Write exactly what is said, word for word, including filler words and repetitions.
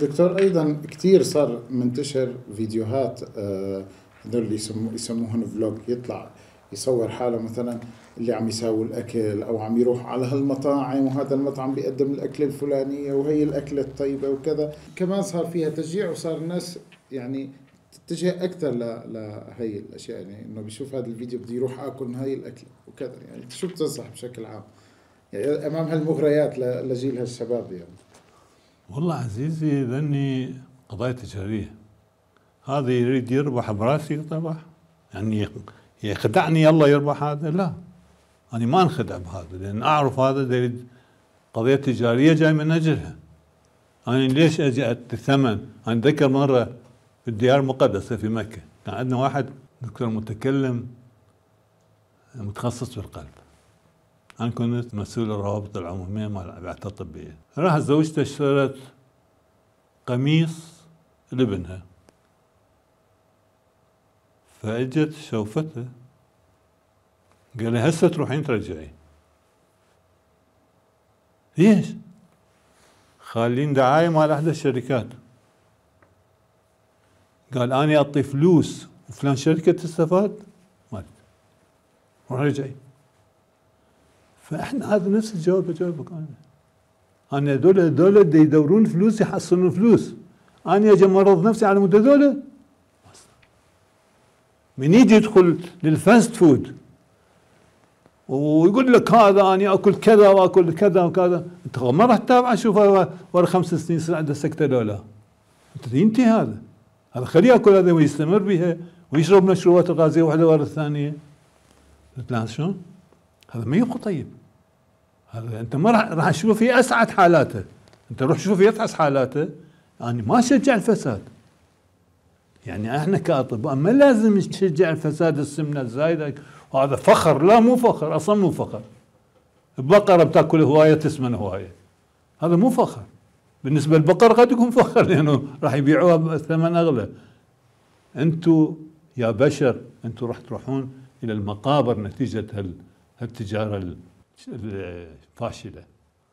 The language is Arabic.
دكتور ايضا كثير صار منتشر فيديوهات هذول يسمو يسموهم فلوج، يطلع يصور حاله مثلا اللي عم يساوي الاكل او عم يروح على هالمطاعم وهذا المطعم بيقدم الاكله الفلانيه وهي الاكله الطيبه وكذا، كمان صار فيها تشجيع وصار الناس يعني تتجه اكثر لهي الاشياء، يعني انه بيشوف هذا الفيديو بده يروح اكل من هي الاكله وكذا. يعني شو بتنصح بشكل عام يعني امام هالمغريات لجيل هالشباب؟ يعني والله عزيزي ذني قضايا تجاريه، هذا يريد يربح براسي طبعا، يعني يخدعني يلا يربح هذا، لا أنا ما انخدع بهذا، لأن أعرف هذا يريد قضية تجارية جاي من أجلها. أنا ليش أجي الثمن؟ أنا أتذكر مرة في الديار المقدسة في مكة كان عندنا واحد دكتور متكلم متخصص في القلب، أنا كنت مسؤول الروابط العمومية مال الأبعثة الطبية. راح زوجته اشترت قميص لابنها، فاجت شوفته قال لها هسه تروحين ترجعين. ليش؟ خالين دعايه مال احدى الشركات. قال انا اعطي فلوس وفلان شركه تستفاد؟ ما تدري. رجعي. فاحنا هذا نفس الجواب بجاوبك انا. انا هذول هذول يدورون فلوس يحصلون فلوس. انا اجي امرض نفسي على مود هذول؟ من يجي يدخل للفاست فود ويقول لك هذا أنا أكل كذا وأكل كذا وكذا، أنت ما راح تتابع شوف ورا خمس سنين صار عنده سكتة لو لا، أنت ينتهي هذا، هذا خليه يأكل هذا ويستمر بها ويشرب مشروبات غازية واحدة ورا الثانية. قلت له شلون؟ هذا ما يبقى طيب، هذا أنت ما راح راح تشوف في أسعد حالاته، أنت روح شوف في أفحص حالاته. أنا يعني ما أشجع الفساد، يعني احنا كاطباء ما لازم نشجع الفساد، السمنه الزايده وهذا فخر، لا مو فخر، اصلا مو فخر. البقره بتاكل هوايه تسمن هوايه، هذا مو فخر. بالنسبه للبقر قد يكون فخر لانه يعني راح يبيعوها بثمن اغلى. انتم يا بشر انتم راح تروحون الى المقابر نتيجه هالتجاره الفاشله.